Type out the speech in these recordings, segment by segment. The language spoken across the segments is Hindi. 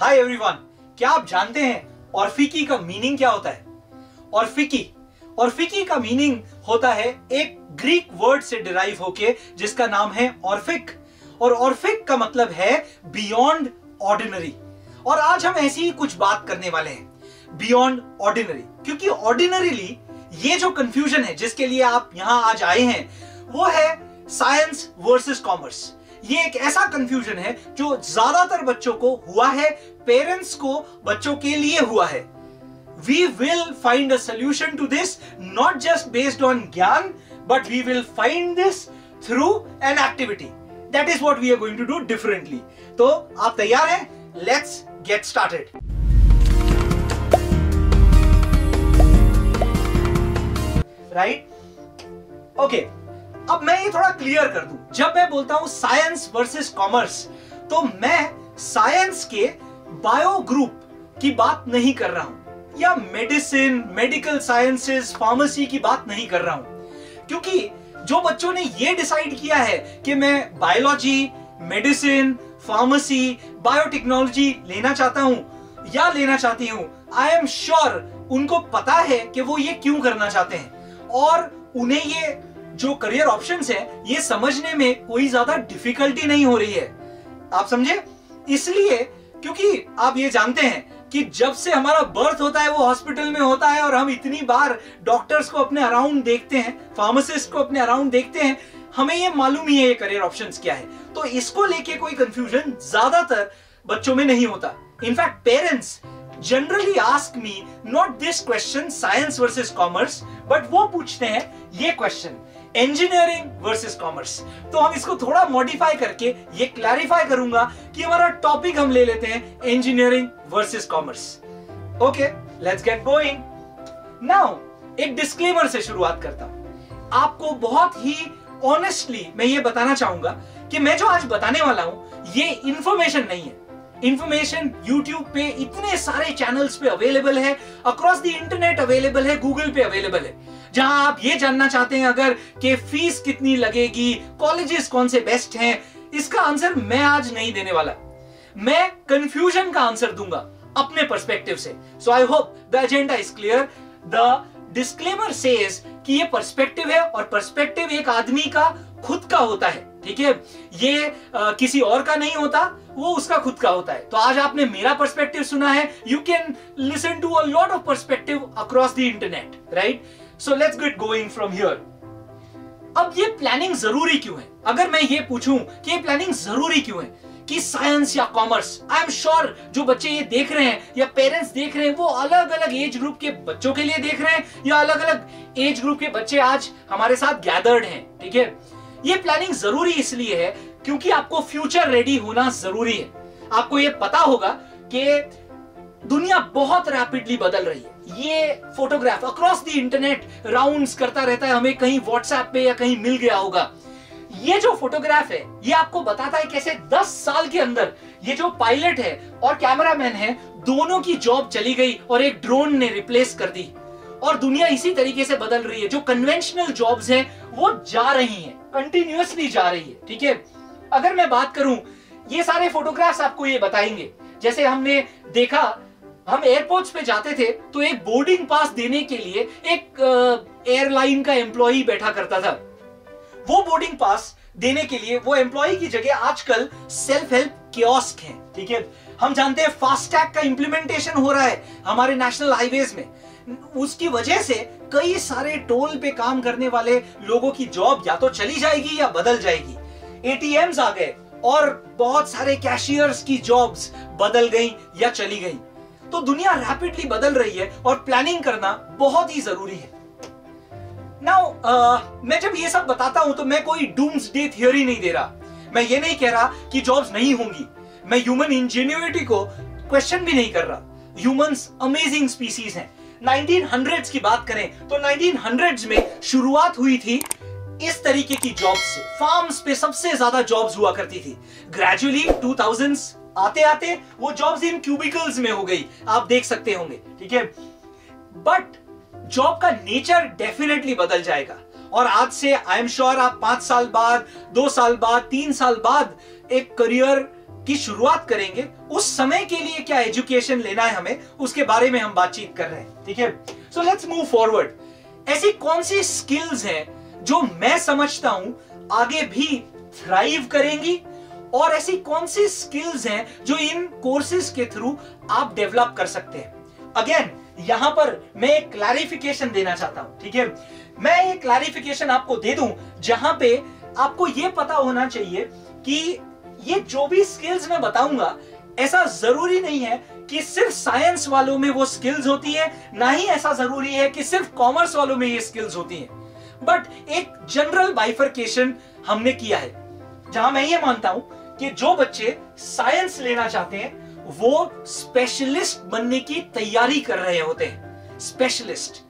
हाय एवरीवन, क्या आप जानते हैं औरफिकी का मीनिंग क्या होता है? औरफिकी का मीनिंग होता है एक ग्रीक वर्ड से डिराइव होके जिसका नाम है औरफिक। और औरफिक का मतलब है बियॉन्ड ऑर्डिनरी। और आज हम ऐसी ही कुछ बात करने वाले हैं बियॉन्ड ऑर्डिनरी, क्योंकि ऑर्डिनरीली ये जो कंफ्यूजन है जिसके लिए आप यहां आज आए हैं वो है साइंस वर्सेस कॉमर्स। ये एक ऐसा कंफ्यूजन है जो ज्यादातर बच्चों को हुआ है, पेरेंट्स को बच्चों के लिए हुआ है। We will find a solution to this, not just based on ज्ञान, but we will find this through an activity. That is what we are going to do differently. तो आप तैयार हैं? Let's get started. Right, okay. अब मैं ये थोड़ा क्लियर कर दूं, जब मैं बोलता हूं साइंस वर्सेस कॉमर्स तो मैं साइंस के बायो ग्रुप की बात नहीं कर रहा हूं या मेडिसिन, मेडिकल साइंसेस, फार्मेसी की बात नहीं कर रहा हूं, क्योंकि जो बच्चों ने ये डिसाइड किया है कि मैं बायोलॉजी, मेडिसिन, फार्मेसी, बायोटेक्नोलॉजी लेना चाहता हूं या लेना चाहती हूं, आई एम श्योर उनको पता है कि वो ये क्यों करना चाहते हैं और उन्हें ये जो करियर ऑप्शंस हैं ये समझने में कोई ज्यादा डिफिकल्टी नहीं हो रही है। आप समझे? इसलिए क्योंकि आप ये जानते हैं कि जब से हमारा बर्थ होता है वो हॉस्पिटल में होता है और हम इतनी बार डॉक्टर्स को अपने अराउंड देखते हैं, फार्मासिस्ट को अपने अराउंड देखते हैं, हमें ये मालूम ही है ये करियर ऑप्शंस क्या है। तो इसको लेके कोई कंफ्यूजन ज्यादातर बच्चों में नहीं होता। In fact parents generally ask me not this question science versus commerce, but वो पूछते हैं ये क्वेश्चन इंजीनियरिंग वर्सेस कॉमर्स। तो हम इसको थोड़ा मॉडिफाई करके ये क्लैरिफाई करूंगा कि हमारा टॉपिक हम ले लेते हैं engineering versus commerce. Okay, let's get going. Now एक डिस्क्लेमर से शुरुआत करता हूं। आपको बहुत ही ऑनेस्टली मैं ये बताना चाहूंगा कि मैं जो आज बताने वाला हूं ये इंफॉर्मेशन नहीं है। इंफॉर्मेशन YouTube पे इतने सारे चैनल्स पे अवेलेबल है, अक्रॉस द इंटरनेट अवेलेबल है, गूगल पे अवेलेबल है, जहां आप ये जानना चाहते हैं अगर कि फीस कितनी लगेगी, कॉलेजेस कौन से बेस्ट हैं, इसका आंसर मैं आज नहीं देने वाला। मैं कंफ्यूजन का आंसर दूंगा अपने पर्सपेक्टिव से। So I hope the agenda is clear. The disclaimer says कि ये पर्सपेक्टिव है और पर्सपेक्टिव एक आदमी का खुद का होता है, ठीक है? ये किसी और का नहीं होता, वो उसका खुद का होता है। तो आज आपने मेरा पर्सपेक्टिव सुना है। You can listen to a lot of perspective across the internet, right? So let's get going from here. अब ये प्लानिंग जरूरी क्यों है? अगर मैं ये पूछूं कि ये प्लानिंग जरूरी क्यों है कि साइंस या कॉमर्स, आई एम श्योर जो बच्चे ये देख रहे हैं या पेरेंट्स देख रहे हैं वो अलग अलग एज ग्रुप के बच्चों के लिए देख रहे हैं या अलग अलग एज ग्रुप के बच्चे आज हमारे साथ गैदर्ड हैं, ठीक है? ये प्लानिंग जरूरी इसलिए है क्योंकि आपको फ्यूचर रेडी होना जरूरी है। आपको ये पता होगा कि दुनिया बहुत रैपिडली बदल रही है। ये photograph across the internet rounds करता रहता है, हमें कहीं व्हाट्सएप पे या कहीं मिल गया होगा। ये जो फोटोग्राफ है ये आपको बताता है कैसे 10 साल के अंदर ये जो पायलट है और कैमरामैन है दोनों की जॉब चली गई और एक ड्रोन ने रिप्लेस कर दी। और दुनिया इसी तरीके से बदल रही है, जो कन्वेंशनल जॉब्स हैं वो जा रही हैं, कंटिन्यूअसली जा रही है, ठीक है? अगर मैं बात करूं, ये सारे फोटोग्राफ्स आपको ये बताएंगे, जैसे हमने देखा हम एयरपोर्ट्स पे जाते थे तो एक बोर्डिंग पास देने के लिए एक एयरलाइन का एम्प्लॉई बैठा करता था। वो बोर्डिंग पास देने के लिए वो एम्प्लॉई की जगह आजकल सेल्फ हेल्प कियोस्क है, ठीक है? हम जानते हैं फास्टैग का इंप्लीमेंटेशन हो रहा है हमारे नेशनल हाईवेज में, उसकी वजह से कई सारे टोल पे काम करने वाले लोगों की जॉब या तो चली जाएगी या बदल जाएगी। एटीएम्स आ गए और बहुत सारे कैशियर्स की जॉब्स बदल गई या चली गई। तो दुनिया रैपिडली बदल रही है और प्लानिंग करना बहुत ही जरूरी है। नाउ मैं जब ये सब बताता हूं तो मैं कोई डूम्सडे थियोरी नहीं दे रहा। मैं ये नहीं कह रहा कि जॉब्स नहीं होंगी। मैं ह्यूमन इंजीनियरिटी को क्वेश्चन भी नहीं कर रहा। ह्यूमंस अमेजिंग स्पीसीज हैं। 1900s की बात करें तो 1900s में शुरुआत हुई थी इस तरीके की जॉब्स से। फार्म्स पे सबसे ज्यादा जॉब्स हुआ करती थी। ग्रेजुअली 2000s आते आते वो जॉब्स इन क्यूबिकल्स में हो गई, आप देख सकते होंगे, ठीक है? बट जॉब का नेचर डेफिनेटली बदल जाएगा और आज से आई एम श्योर आप 5 साल बाद, 2 साल बाद, 3 साल बाद एक करियर की शुरुआत करेंगे। उस समय के लिए क्या एजुकेशन लेना है हमें, उसके बारे में हम बातचीत कर रहे हैं। ठीक है, सो लेट्स मूव फॉरवर्ड। ऐसी कौन सी स्किल्स हैं जो मैं समझता हूं आगे भी थ्राइव करेंगी, और ऐसी कौन सी स्किल्स हैं जो इन कोर्सेज के थ्रू आप डेवलप कर सकते हैं। अगेन यहां पर मैं एक क्लैरिफिकेशन देना चाहता हूं। ठीक है, मैं ये क्लैरिफिकेशन आपको दे दूं, जहां पे आपको ये पता होना चाहिए कि ये जो भी स्किल्स मैं बताऊंगा, ऐसा जरूरी नहीं है कि सिर्फ साइंस वालों में वो स्किल्स होती है, ना ही ऐसा जरूरी है कि सिर्फ कॉमर्स वालों में ये स्किल्स होती हैं। बट एक जनरल बाइफरकेशन हमने किया है, जहां मैं ये मानता हूं कि जो बच्चे साइंस लेना चाहते हैं वो स्पेशलिस्ट बनने की तैयारी कर रहे होते हैं। स्पेशलिस्ट,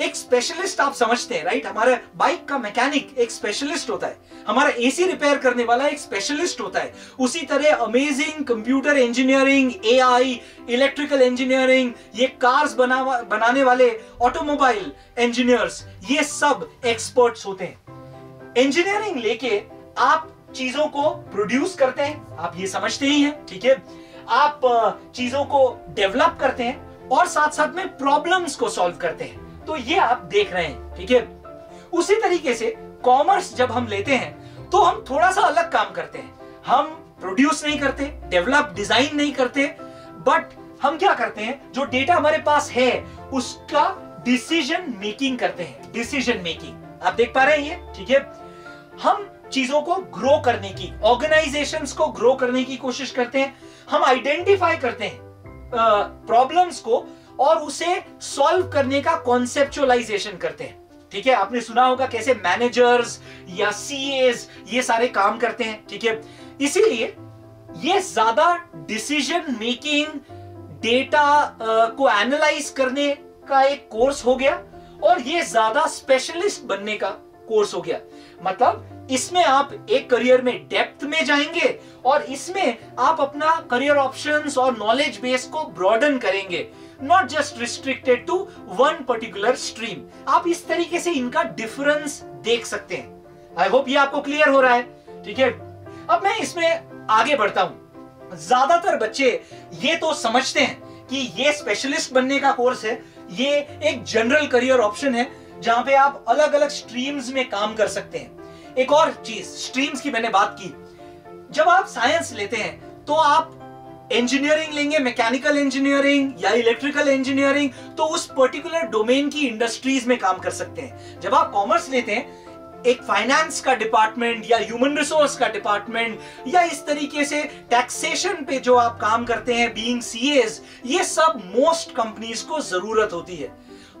एक स्पेशलिस्ट आप समझते हैं, राइट? हमारा बाइक का मैकेनिक एक स्पेशलिस्ट होता है, हमारा एसी रिपेयर करने वाला एक स्पेशलिस्ट होता है। उसी तरह amazing computer engineering, AI, electrical engineering, ये कार्स बनाने वाले ऑटोमोबाइल इंजीनियर्स, ये सब एक्सपर्ट्स होते हैं। इंजीनियरिंग लेके आप चीजों को प्रोड्यूस करते हैं, आप ये समझते ही हैं। ठीक है, आप चीजों को डेवलप करते हैं और साथ साथ में प्रॉब्लम्स को सॉल्व करते हैं, तो ये आप देख रहे हैं। ठीक है, उसी तरीके से कॉमर्स जब हम लेते हैं तो हम थोड़ा सा अलग काम करते हैं। हम प्रोड्यूस नहीं करते, डेवलप डिजाइन नहीं करते, बट हम क्या करते हैं, जो डेटा हमारे पास है उसका डिसीजन मेकिंग करते हैं। डिसीजन मेकिंग आप देख पा रहे हैं ये। ठीक है, हम चीजों को ग्रो करने की, ऑर्गेनाइजेशंस को ग्रो करने की कोशिश करते हैं। हम आइडेंटिफाई करते हैं प्रॉब्लम्स को और उसे सॉल्व करने का कॉन्सेप्चुअलाइजेशन करते हैं। ठीक है, आपने सुना होगा कैसे मैनेजर्स या सीएस ये सारे काम करते हैं। ठीक है, इसीलिए ये ज्यादा डिसीजन मेकिंग, डेटा को एनालाइज करने का एक कोर्स हो गया, और ये ज्यादा स्पेशलिस्ट बनने का कोर्स हो गया। मतलब इसमें आप एक करियर में डेप्थ में जाएंगे और इसमें आप अपना करियर ऑप्शंस और नॉलेज बेस को ब्रॉडन करेंगे, not just restricted to one particular stream. आप इस तरीके से इनका डिफरेंस देख सकते हैं। आई होप ये आपको क्लियर हो रहा है। ठीक है, अब मैं इसमें आगे बढ़ता हूं। ज्यादातर बच्चे ये तो समझते हैं कि ये स्पेशलिस्ट बनने का कोर्स है, ये एक जनरल करियर ऑप्शन है जहां पे आप अलग अलग स्ट्रीम्स में काम कर सकते हैं। एक और चीज, स्ट्रीम्स की मैंने बात की, जब आप साइंस लेते हैं तो आप इंजीनियरिंग लेंगे, मैकेनिकल इंजीनियरिंग या इलेक्ट्रिकल इंजीनियरिंग, तो उस पर्टिकुलर डोमेन की इंडस्ट्रीज में काम कर सकते हैं। जब आप कॉमर्स लेते हैं, एक फाइनेंस का डिपार्टमेंट या ह्यूमन रिसोर्स का डिपार्टमेंट या इस तरीके से टैक्सेशन पे जो आप काम करते हैं, बीइंग सीएस, ये सब मोस्ट कंपनीज को जरूरत होती है।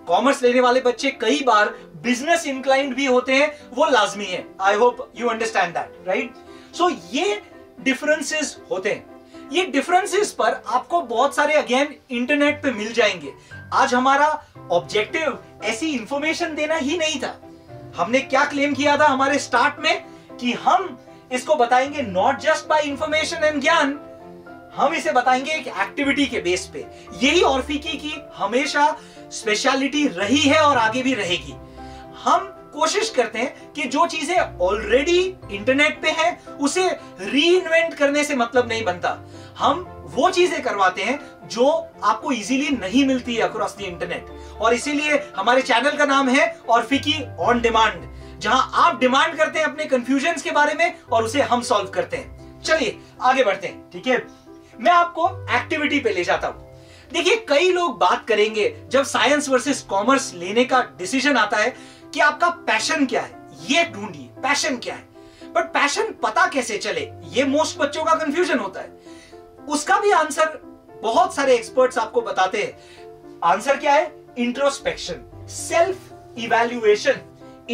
कॉमर्स लेने वाले बच्चे कई बार बिजनेस इंक्लाइंड भी होते हैं, वो लाजमी है। I hope you understand that, right? So ये डिफरेंसेस होते हैं। ये डिफरेंसेस पर आपको बहुत सारे अगेन इंटरनेट पे मिल जाएंगे। आज हमारा ऑब्जेक्टिव ऐसी इंफॉर्मेशन देना ही नहीं था। हमने क्या क्लेम किया था हमारे स्टार्ट में, कि हम इसको बताएंगे not just by information and ज्ञान, हम इसे बताएंगे एक एक्टिविटी के बेस पे। यही ऑर्फिकी की हमेशा स्पेशलिटी रही है और आगे भी रहेगी। हम कोशिश करते हैं कि जो चीजें ऑलरेडी इंटरनेट पे हैं उसे रीइन्वेंट करने से मतलब नहीं बनता। हम वो चीजें करवाते हैं जो आपको इजीली नहीं मिलती है अक्रॉस द इंटरनेट, और इसीलिए हमारे चैनल का नाम है ऑर्फिकी ऑन डिमांड, जहां आप डिमांड करते हैं अपने कंफ्यूजन्स के बारे में और उसे हम सॉल्व करते हैं। चलिए आगे बढ़ते हैं। ठीक है, मैं आपको एक्टिविटी पे ले जाता हूं। देखिए, कई लोग बात करेंगे जब साइंस वर्सेस कॉमर्स लेने का डिसीजन आता है कि आपका पैशन क्या है, ये ढूंढिए पैशन क्या है। बट पैशन पता कैसे चले, ये मोस्ट बच्चों का कंफ्यूजन होता है। उसका भी आंसर बहुत सारे एक्सपर्ट्स आपको बताते हैं। आंसर क्या है? Introspection, self evaluation.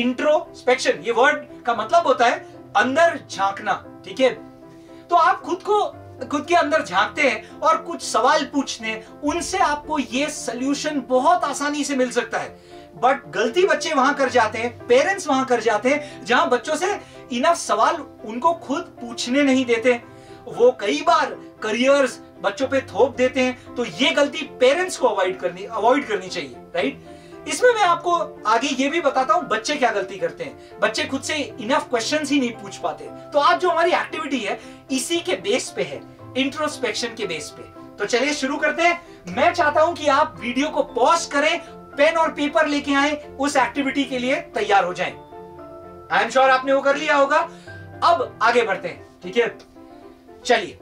इंट्रोस्पेक्शन, ये वर्ड का मतलब होता है अंदर झांकना। ठीक है, तो आप खुद के अंदर झांकते हैं और कुछ सवाल पूछने, उनसे आपको ये सल्यूशन बहुत आसानी से मिल सकता है। बट गलती बच्चे वहां कर जाते हैं, पेरेंट्स वहां कर जाते हैं, जहां बच्चों से इनफ सवाल उनको खुद पूछने नहीं देते। वो कई बार करियर्स बच्चों पे थोप देते हैं, तो ये गलती पेरेंट्स को अवॉइड करनी चाहिए, राइट? इसमें मैं आपको आगे ये भी बताता हूं बच्चे क्या गलती करते हैं। बच्चे खुद से इनफ क्वेश्चंस ही नहीं पूछ पाते। तो आज जो हमारी एक्टिविटी है इसी के बेस पे है। इंट्रोस्पेक्शन के बेस पे। तो चलिए शुरू करते हैं। मैं चाहता हूं कि आप वीडियो को पॉज करें, पेन और पेपर लेके आए, उस एक्टिविटी के लिए तैयार हो जाएं। आई एम श्योर आपने वो कर लिया होगा। अब आगे बढ़ते हैं, ठीक है? चलिए,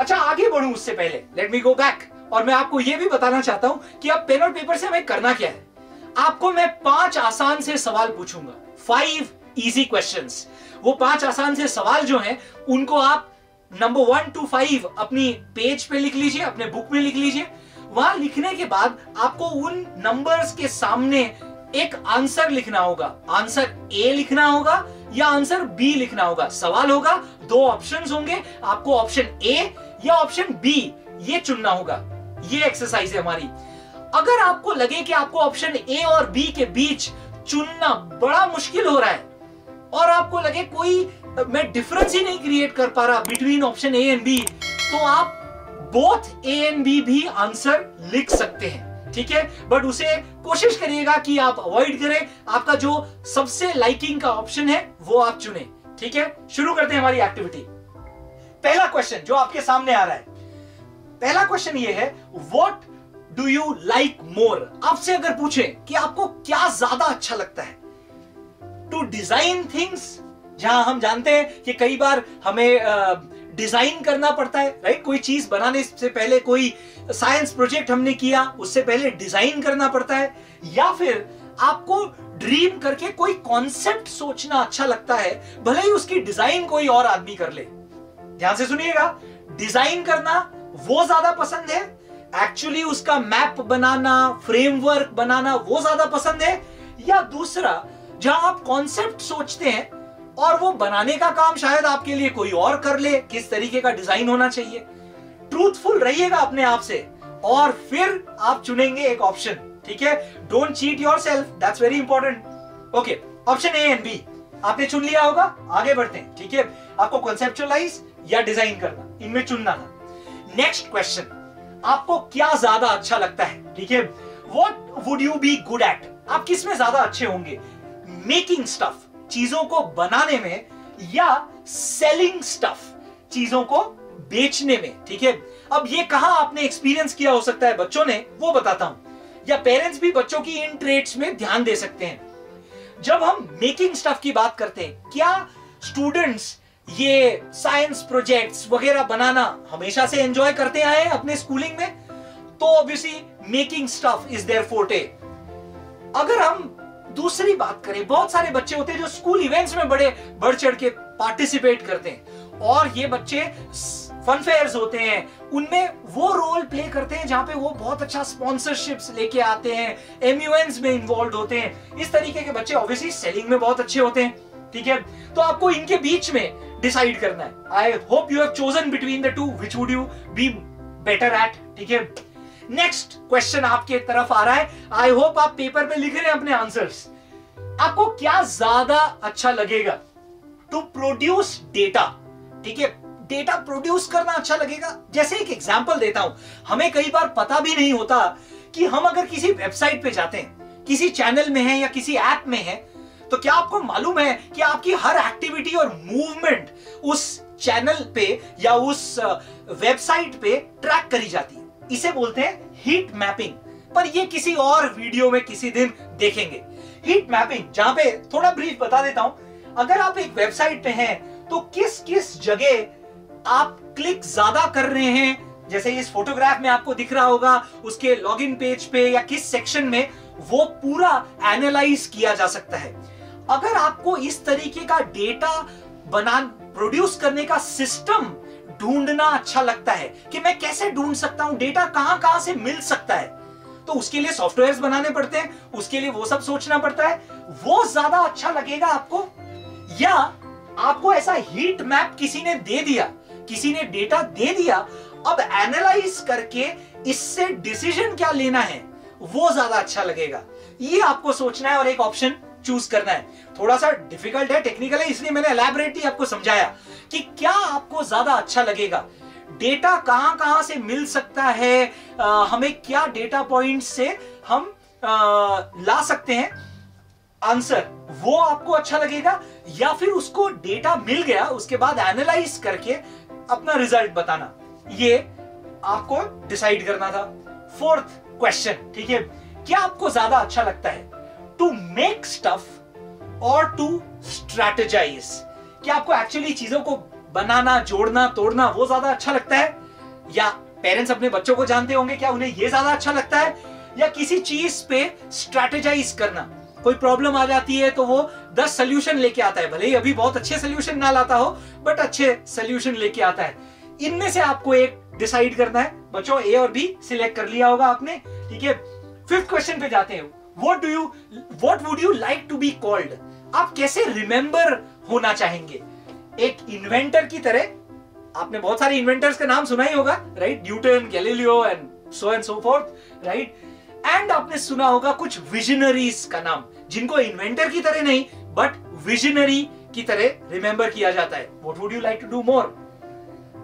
अच्छा आगे बढ़ूं उससे पहले लेट मी गो बैक, और मैं आपको यह भी बताना चाहता हूं कि अब पेन और पेपर से हमें करना क्या है। आपको मैं 5 आसान से सवाल पूछूंगा, 5 इजी क्वेश्चंस। वो 5 आसान से सवाल जो हैं उनको आप नंबर 1 to 5 अपनी पेज पे लिख लीजिए, अपने बुक में लिख लीजिए। वहां लिखने के बाद आपको उन नंबर्स के सामने एक आंसर लिखना होगा। आंसर ए लिखना होगा या आंसर बी लिखना होगा। सवाल होगा, 2 ऑप्शंस होंगे, आपको ऑप्शन ए या ऑप्शन बी ये चुनना होगा। ये एक्सरसाइज है हमारी। अगर आपको लगे कि आपको ऑप्शन ए और बी के बीच चुनना बड़ा मुश्किल हो रहा है और आपको लगे कोई मैं डिफरेंस ही नहीं क्रिएट कर पा रहा between option A and B, तो आप बोथ ए एंड बी भी आंसर लिख सकते हैं, ठीक है? बट उसे कोशिश करिएगा कि आप अवॉइड करें। आपका जो सबसे लाइकिंग का ऑप्शन है वो आप चुने, ठीक है? शुरू करते हैं हमारी एक्टिविटी। पहला क्वेश्चन जो आपके सामने आ रहा है, पहला क्वेश्चन ये है, what Do you like more? आपसे अगर पूछें कि आपको क्या ज्यादा अच्छा लगता है, टू डिजाइन थिंग्स, जहां हम जानते हैं कि कई बार हमें डिजाइन करना पड़ता है, राइट? कोई चीज बनाने से पहले, कोई साइंस प्रोजेक्ट हमने किया उससे पहले डिजाइन करना पड़ता है, या फिर आपको ड्रीम करके कोई कॉन्सेप्ट सोचना अच्छा लगता है, भले ही उसकी डिजाइन कोई और आदमी कर ले। ध्यान से सुनिएगा, डिजाइन करना वो ज्यादा पसंद है, एक्चुअली उसका मैप बनाना, फ्रेमवर्क बनाना वो ज्यादा पसंद है, या दूसरा जहां आप कॉन्सेप्ट सोचते हैं और वो बनाने का काम शायद आपके लिए कोई और कर ले, किस तरीके का डिजाइन होना चाहिए। ट्रूथफुल रहिएगा अपने आप से और फिर आप चुनेंगे एक ऑप्शन, ठीक है? Don't cheat yourself, that's very important. Okay, option A and B आपने चुन लिया होगा। आगे बढ़ते हैं, ठीक है? आपको कॉन्सेप्चुअलाइज या डिजाइन करना, इनमें चुनना था। नेक्स्ट क्वेश्चन, आपको क्या ज्यादा अच्छा लगता है, ठीक है? What would you be good at? आप किस में ज्यादा अच्छे होंगे? मेकिंग स्टफ, चीजों को बनाने में, या सेलिंग स्टफ, चीजों को बेचने में, ठीक है? अब ये कहां आपने एक्सपीरियंस किया हो सकता है बच्चों ने, वो बताता हूं, या पेरेंट्स भी बच्चों की इन ट्रेड्स में ध्यान दे सकते हैं। जब हम मेकिंग स्टफ की बात करते हैं, क्या स्टूडेंट्स ये साइंस प्रोजेक्ट्स वगैरह बनाना हमेशा से एंजॉय करते आए अपने स्कूलिंग में? तो obviously making stuff is their forte. अगर हम दूसरी बात करें, बहुत सारे बच्चे होते हैं जो स्कूल इवेंट्स में बड़े बढ़ चढ़ के पार्टिसिपेट करते हैं, और ये बच्चे फन फेयर्स होते हैं उनमें वो रोल प्ले करते हैं जहां पे वो बहुत अच्छा स्पॉन्सरशिप्स लेके आते हैं, एमयूएनस में इन्वॉल्व होते हैं। इस तरीके के बच्चे ऑब्वियसली सेलिंग में बहुत अच्छे होते हैं, ठीक है? तो आपको इनके बीच में डिसाइड करना है। I hope you have chosen between the two, which would you be better at, ठीक है? नेक्स्ट क्वेश्चन आपके तरफ आ रहा है। आई होप आप पेपर पे लिख रहे हैं अपने आंसर्स। आपको क्या ज्यादा अच्छा लगेगा? टू प्रोड्यूस डेटा, ठीक है? डेटा प्रोड्यूस करना अच्छा लगेगा। जैसे एक एग्जाम्पल देता हूं, हमें कई बार पता भी नहीं होता कि हम अगर किसी वेबसाइट पे जाते हैं, किसी चैनल में है या किसी ऐप में है, तो क्या आपको मालूम है कि आपकी हर एक्टिविटी और मूवमेंट उस चैनल पे या उस वेबसाइट पे ट्रैक करी जाती है? इसे बोलते हैं हीट मैपिंग, पर ये किसी और वीडियो में किसी दिन देखेंगे। हीट मैपिंग, जहां पे थोड़ा ब्रीफ बता देता हूं, अगर आप एक वेबसाइट पे हैं तो किस किस जगह आप क्लिक ज्यादा कर रहे हैं, जैसे इस फोटोग्राफ में आपको दिख रहा होगा, उसके लॉग इन पेज पे या किस सेक्शन में, वो पूरा एनालाइज किया जा सकता है। अगर आपको इस तरीके का डेटा बना प्रोड्यूस करने का सिस्टम ढूंढना अच्छा लगता है कि मैं कैसे ढूंढ सकता हूं डेटा, कहां-कहां से मिल सकता है, तो उसके लिए सॉफ्टवेयर्स बनाने पड़ते हैं, उसके लिए वो सब सोचना पड़ता है, वो ज्यादा अच्छा लगेगा आपको? या आपको ऐसा हीट मैप किसी ने दे दिया, किसी ने डेटा दे दिया, अब एनालाइज करके इससे डिसीजन क्या लेना है वो ज्यादा अच्छा लगेगा? ये आपको सोचना है और एक ऑप्शन चूज करना है। थोड़ा सा डिफिकल्ट है, टेक्निकल है, इसलिए मैंने एलैबोरेटली आपको समझाया कि क्या आपको ज्यादा अच्छा लगेगा, डेटा कहां-कहां से मिल सकता है, हमें क्या डेटा पॉइंट से हम ला सकते हैं आंसर, वो आपको अच्छा लगेगा, या फिर उसको डेटा मिल गया उसके बाद एनालाइज करके अपना रिजल्ट बताना? ये आपको डिसाइड करना था। फोर्थ क्वेश्चन, ठीक है, क्या आपको ज्यादा अच्छा लगता है टू मेक स्टफ और टू स्ट्रैटेजाइज? क्या आपको एक्चुअली चीजों को बनाना, जोड़ना, तोड़ना वो ज्यादा अच्छा लगता है? या पेरेंट्स अपने बच्चों को जानते होंगे, क्या उन्हें ये ज्यादा अच्छा लगता है? या किसी चीज पे स्ट्रैटेजाइज करना, कोई प्रॉब्लम आ जाती है तो वो 10 सॉल्यूशन लेके आता है, भले ही अभी बहुत अच्छे सॉल्यूशन ना लाता हो बट अच्छे सॉल्यूशन लेके आता है। इनमें से आपको एक डिसाइड करना है। बच्चों ए और बी सिलेक्ट कर लिया होगा आपने, ठीक है। फिफ्थ क्वेश्चन पे जाते हैं, what would you like to be called? आप कैसे रिमेंबर होना चाहेंगे? एक इन्वेंटर की तरह, आपने बहुत सारे इन्वेंटर्स का नाम सुना ही होगा, right? Newton, Galileo and so forth, right? And आपने सुना होगा कुछ विजनरीज का नाम, जिनको इन्वेंटर की तरह नहीं बट विजनरी की तरह रिमेंबर किया जाता है। What would you like to do more?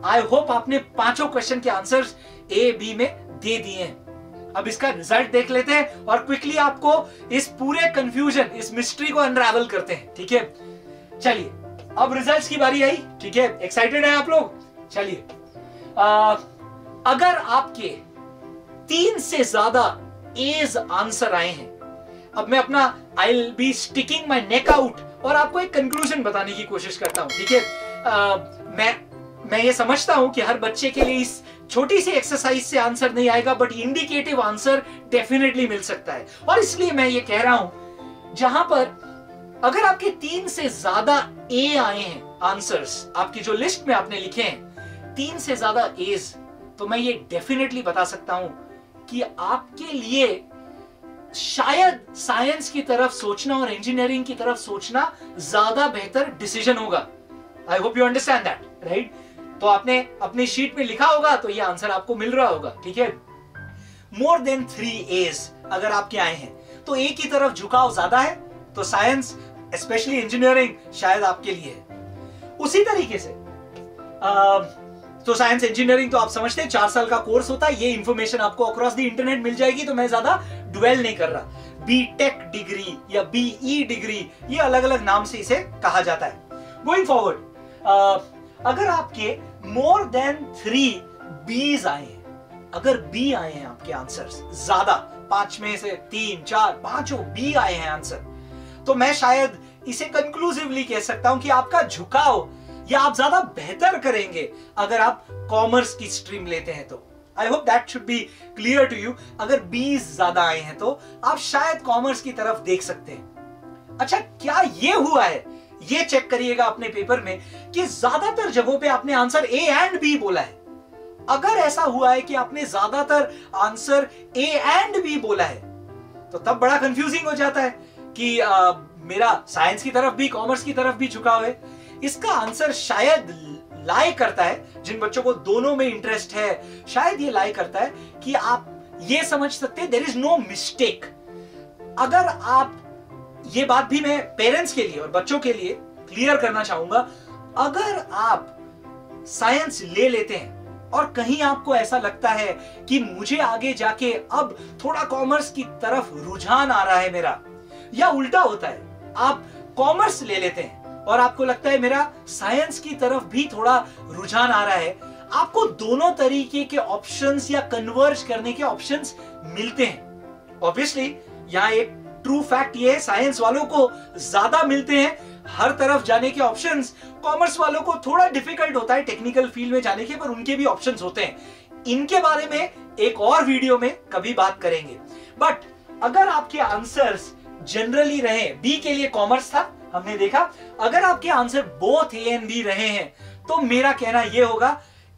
I hope आपने पांचों क्वेश्चन के आंसर्स ए बी में दे दिए हैं। अब इसका रिजल्ट देख लेते हैं और क्विकली आपको इस पूरे कंफ्यूजन, इस मिस्ट्री को अनरावल करते हैं, ठीक है। चलिए अब रिजल्ट्स की बारी आई, ठीक है। एक्साइटेड है आप लोग? चलिए, अगर आपके 3 से ज्यादा एज आंसर आए हैं, अब मैं अपना I will be sticking my neck out और आपको एक कंक्लूजन बताने की कोशिश करता हूं, ठीक है। मैं ये समझता हूं कि हर बच्चे के लिए इस छोटी सी एक्सरसाइज से आंसर नहीं आएगा बट इंडिकेटिव आंसर डेफिनेटली मिल सकता है, और इसलिए मैं ये कह रहा हूं जहां पर अगर आपके 3 से ज्यादा ए आए हैं आंसर्स, आपकी जो लिस्ट में आपने लिखे हैं 3 से ज्यादा एज, तो मैं ये डेफिनेटली बता सकता हूं कि आपके लिए शायद साइंस की तरफ सोचना और इंजीनियरिंग की तरफ सोचना ज्यादा बेहतर डिसीजन होगा। I hope you understand that, right? तो आपने अपनी शीट में लिखा होगा तो ये आंसर आपको मिल रहा होगा, ठीक है। मोर देन 3 एज अगर आपके आए हैं तो ए की तरफ झुकाव ज्यादा है, तो साइंस स्पेशली इंजीनियरिंग शायद आपके लिए है। उसी तरीके से तो साइंस इंजीनियरिंग तो आप समझते हैं 4 साल का कोर्स होता है, ये इंफॉर्मेशन आपको अक्रॉस द इंटरनेट मिल जाएगी तो मैं ज्यादा ड्वेल नहीं कर रहा। बीटेक डिग्री या बीई डिग्री, ये अलग अलग नाम से इसे कहा जाता है। गोइंग फॉरवर्ड, अगर आपके मोर देन 3 बीज आए हैं, अगर बी आए हैं आपके आंसर्स ज्यादा, 5 में से 3, 4, 5 बी आए हैं आंसर, तो मैं शायद इसे कंक्लूसिवली कह सकता हूं कि आपका झुकाव या आप ज्यादा बेहतर करेंगे अगर आप कॉमर्स की स्ट्रीम लेते हैं तो। I hope that should be clear to you. अगर 20 ज्यादा आए हैं तो आप शायद कॉमर्स की तरफ देख सकते हैं। अच्छा, क्या ये हुआ है? ये चेक करिएगा अपने पेपर में कि ज्यादातर जगहों पे आपने आंसर ए एंड बी बोला है। अगर ऐसा हुआ है कि आपने ज्यादातर आंसर ए एंड बी बोला है तो तब बड़ा कंफ्यूजिंग हो जाता है कि मेरा साइंस की तरफ भी कॉमर्स की तरफ भी झुकाव है। इसका आंसर शायद लाई करता है, जिन बच्चों को दोनों में इंटरेस्ट है, शायद ये लाई करता है कि आप ये समझ सकते हैं देयर इज नो मिस्टेक। अगर आप ये बात भी मैं पेरेंट्स के लिए और बच्चों के लिए क्लियर करना चाहूंगा, अगर आप साइंस ले लेते हैं और कहीं आपको ऐसा लगता है कि मुझे आगे जाके अब थोड़ा कॉमर्स की तरफ रुझान आ रहा है मेरा, या उल्टा होता है, आप कॉमर्स ले लेते हैं और आपको लगता है मेरा साइंस की तरफ भी थोड़ा रुझान आ रहा है, आपको दोनों तरीके के ऑप्शंस या कन्वर्ज करने के ऑप्शंस मिलते हैं। ऑब्वियसली यहाँ एक ट्रू फैक्ट ये है, साइंस वालों को ज्यादा मिलते हैं हर तरफ जाने के ऑप्शंस, कॉमर्स वालों को थोड़ा डिफिकल्ट होता है टेक्निकल फील्ड में जाने के, पर उनके भी ऑप्शंस होते हैं। इनके बारे में एक और वीडियो में कभी बात करेंगे। बट अगर आपके आंसर्स जनरली रहे, बी के लिए कॉमर्स था हमने देखा, अगर आपके answer both A and B रहे हैं तो मेरा कहना यह होगा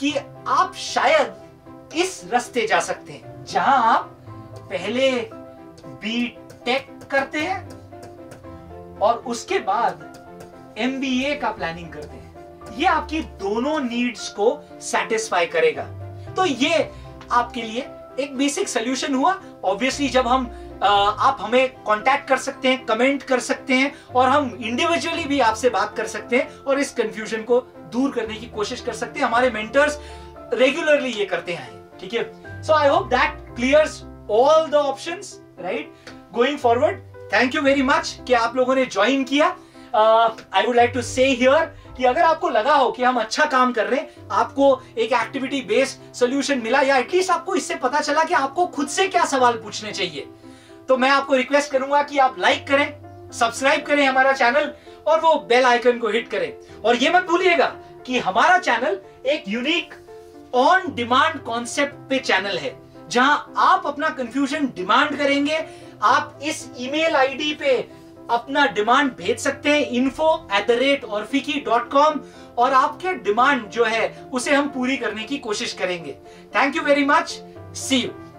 कि आप शायद इस रास्ते जा सकते हैं जहां आप पहले बी टेक करते हैं और उसके बाद एमबीए का प्लानिंग करते हैं। ये आपकी दोनों नीड्स को सेटिस्फाई करेगा। तो ये आपके लिए एक बेसिक सोल्यूशन हुआ। ऑब्वियसली जब हम आप हमें कांटेक्ट कर सकते हैं, कमेंट कर सकते हैं और हम इंडिविजुअली भी आपसे बात कर सकते हैं और इस कंफ्यूजन को दूर करने की कोशिश कर सकते हैं। हमारे मेंटर्स रेगुलरली ये करते हैं, ठीक है। So I hope that clears all the options, right? Going forward, thank you very much कि आप लोगों ने ज्वाइन किया। I would like to say here कि अगर आपको लगा हो कि हम अच्छा काम कर रहे हैं, आपको एक एक्टिविटी बेस्ड सोल्यूशन मिला या एटलीस्ट आपको इससे पता चला कि आपको खुद से क्या सवाल पूछने चाहिए, तो मैं आपको रिक्वेस्ट करूंगा कि आप लाइक करें, सब्सक्राइब करें हमारा चैनल और वो बेल आइकन को हिट करें। और ये मत भूलिएगा कि हमारा चैनल एक यूनिक ऑन डिमांड कॉन्सेप्ट पे चैनल है, जहां आप अपना कंफ्यूजन डिमांड करेंगे। आप इस ईमेल आईडी पे अपना डिमांड भेज सकते हैं info@orfiki.com और आपके डिमांड जो है उसे हम पूरी करने की कोशिश करेंगे। Thank you very much, see you.